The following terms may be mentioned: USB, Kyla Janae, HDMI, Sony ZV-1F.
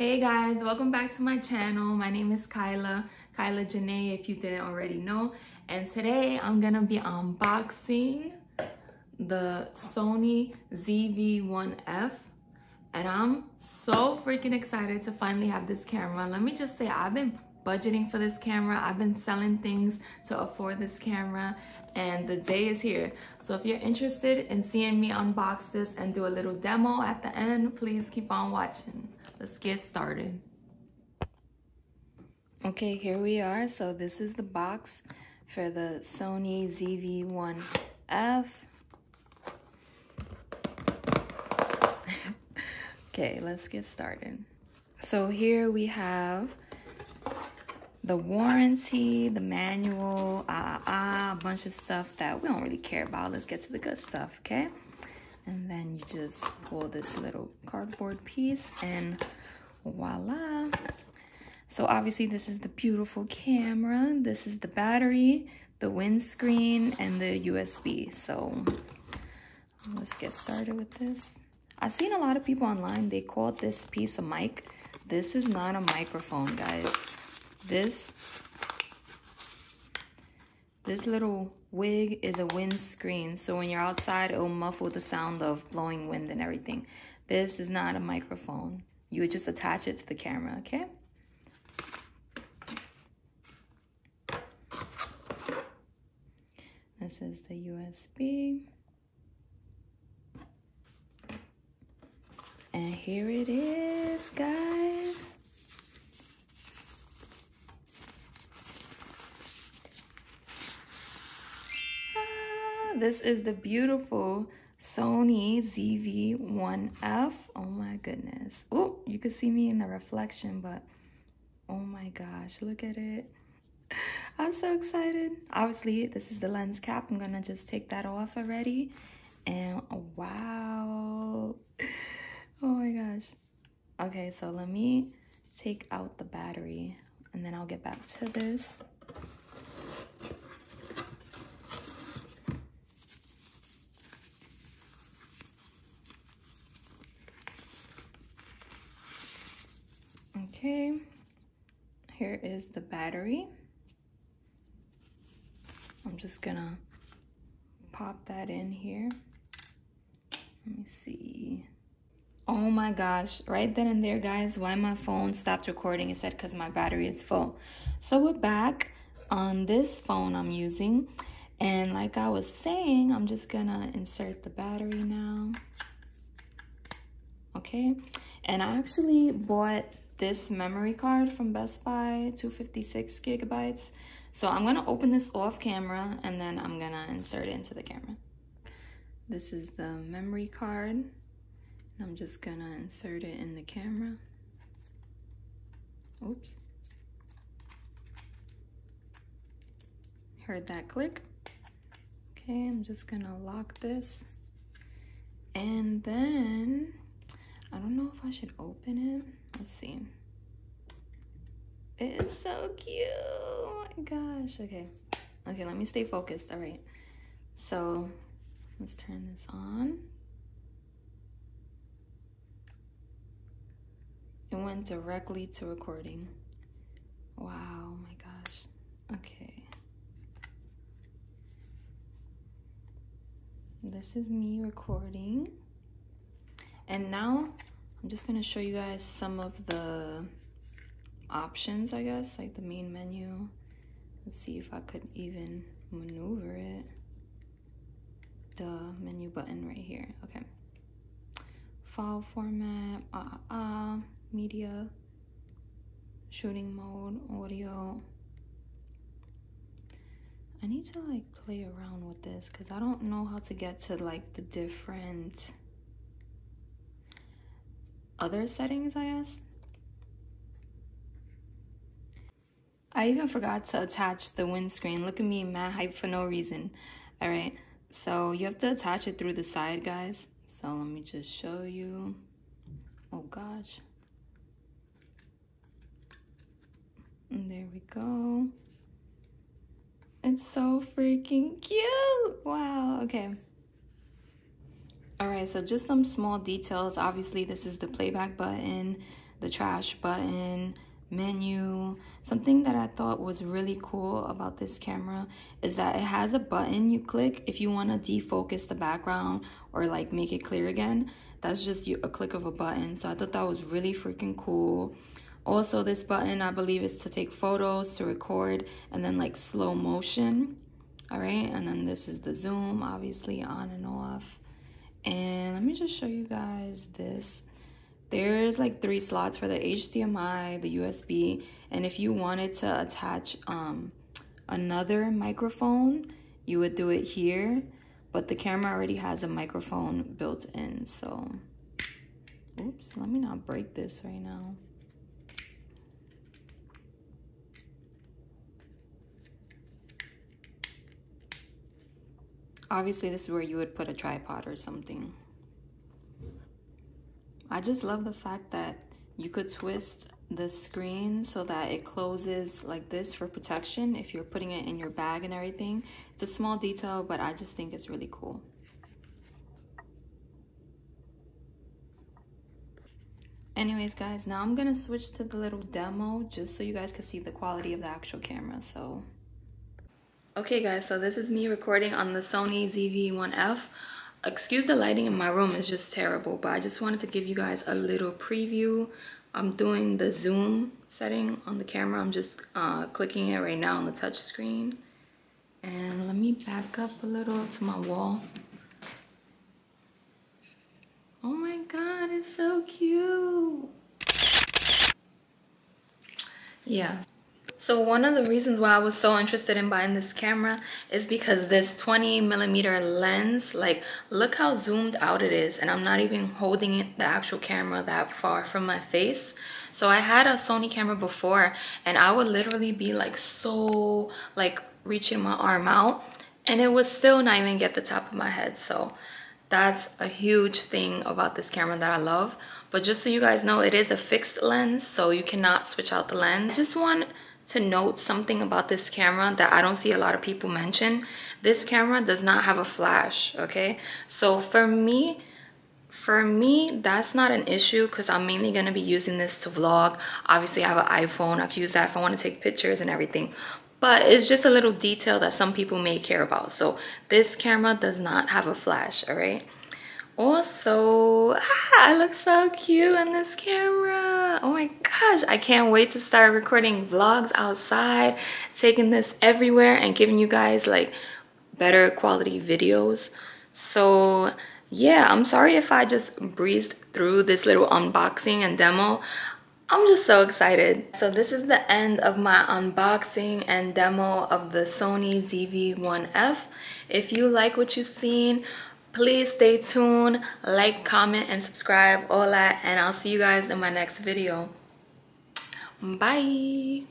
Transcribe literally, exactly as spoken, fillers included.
Hey guys, welcome back to my channel. My name is Kyla, Kyla Janae if you didn't already know. And today I'm gonna be unboxing the Sony Z V one F. And I'm so freaking excited to finally have this camera. Let me just say, I've been budgeting for this camera. I've been selling things to afford this camera. And the day is here. So if you're interested in seeing me unbox this and do a little demo at the end, please keep on watching. Let's get started. Okay, here we are. So this is the box for the Sony Z V one F. Okay, let's get started. So here we have the warranty, the manual, ah, uh, ah, uh, a bunch of stuff that we don't really care about. Let's get to the good stuff, okay? And then you just pull this little cardboard piece and voila. So obviously this is the beautiful camera. This is the battery, the windscreen, and the U S B. So let's get started with this. I've seen a lot of people online, they called this piece a mic. This is not a microphone, guys. This, this little wig is a windscreen, so when you're outside, it'll muffle the sound of blowing wind and everything. This is not a microphone. You would just attach it to the camera, okay? This is the U S B. And here it is, guys. This is the beautiful Sony Z V one F. Oh my goodness. Oh, you can see me in the reflection, but oh my gosh, look at it. I'm so excited. Obviously, this is the lens cap. I'm gonna just take that off already. And oh, wow. Oh my gosh. Okay, so let me take out the battery and then I'll get back to this. Okay, here is the battery. I'm just gonna pop that in here. Let me see. Oh my gosh, right then and there, guys, why my phone stopped recording. It said because my battery is full. So we're back on this phone I'm using. And like I was saying, I'm just gonna insert the battery now. Okay, and I actually bought this memory card from Best Buy, two hundred fifty-six gigabytes. So I'm gonna open this off camera and then I'm gonna insert it into the camera. This is the memory card. And I'm just gonna insert it in the camera. Oops. Heard that click. Okay, I'm just gonna lock this. And then, I don't know if I should open it. Let's see. It is so cute. Oh my gosh. Okay. Okay, let me stay focused. All right. So let's turn this on. It went directly to recording. Wow. My gosh. Okay. This is me recording. And now I'm just gonna show you guys some of the options, I guess, like the main menu. Let's see if I could even maneuver it. The menu button right here, okay. File format, uh, uh, uh, media, shooting mode, audio. I need to like play around with this because I don't know how to get to like the different other settings, I guess. I even forgot to attach the windscreen. Look at me, mad hype for no reason. All right, so you have to attach it through the side, guys. So let me just show you. Oh gosh. And there we go. It's so freaking cute. Wow, okay. All right, so just some small details. Obviously, this is the playback button. the trash button, menu. Something that I thought was really cool about this camera is that it has a button you click if you want to defocus the background or like make it clear again. That's just a click of a button. So I thought that was really freaking cool. Also, this button, I believe, is to take photos, to record, and then like slow motion. All right, and then this is the zoom, obviously on and off. And let me just show you guys this. There's like three slots for the H D M I, the U S B, and if you wanted to attach um, another microphone, you would do it here, but the camera already has a microphone built in, so. Oops, let me not break this right now. Obviously, this is where you would put a tripod or something. I just love the fact that you could twist the screen so that it closes like this for protection if you're putting it in your bag and everything. It's a small detail, but I just think it's really cool. Anyways, guys, now I'm gonna switch to the little demo just so you guys can see the quality of the actual camera, so. Okay guys, so this is me recording on the Sony Z V one F. Excuse the lighting in my room, it's just terrible, but I just wanted to give you guys a little preview. I'm doing the zoom setting on the camera. I'm just uh, clicking it right now on the touch screen. And let me back up a little to my wall. Oh my god, it's so cute. Yeah. So one of the reasons why I was so interested in buying this camera is because this twenty millimeter lens, like look how zoomed out it is, and I'm not even holding the actual camera that far from my face. So I had a Sony camera before and I would literally be like so like reaching my arm out and it would still not even get the top of my head. So that's a huge thing about this camera that I love. But just so you guys know, it is a fixed lens, so you cannot switch out the lens. I just want to note something about this camera that I don't see a lot of people mention. This camera does not have a flash, okay? So for me, for me, that's not an issue because I'm mainly gonna be using this to vlog. Obviously, I have an iPhone. I can use that if I wanna take pictures and everything. But it's just a little detail that some people may care about. So this camera does not have a flash, all right? Also, ah, I look so cute on this camera. Oh my gosh, I can't wait to start recording vlogs outside, taking this everywhere and giving you guys like better quality videos. So yeah, I'm sorry if I just breezed through this little unboxing and demo. I'm just so excited. So this is the end of my unboxing and demo of the Sony Z V one F. If you like what you've seen, please stay tuned, like, comment, and subscribe, all that, and I'll see you guys in my next video. Bye!